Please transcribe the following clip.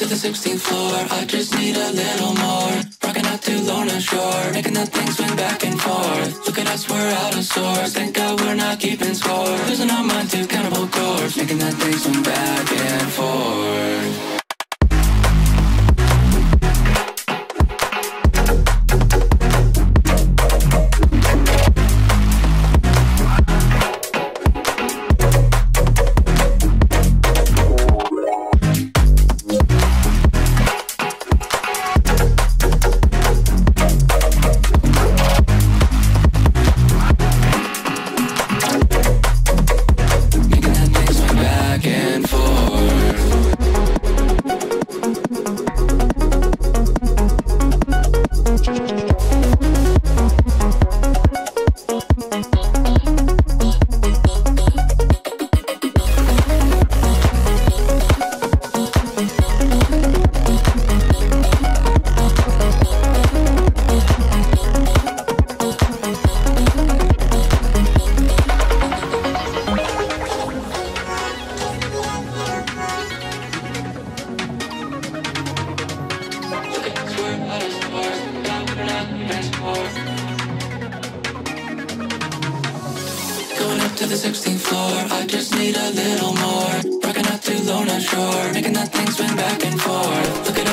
to the 16th floor. I just need a little more. Rocking out to Lorna Shore, making that thing swing back and forth. Look at us, we're out of sorts. Thank God we're not keeping score. Losing our mind to Cannibal Corpse, making that thing swing back and forth. To the 16th floor, I just need a little more. Rocking out to Lorna Shore, making that thing swing back and forth. Look at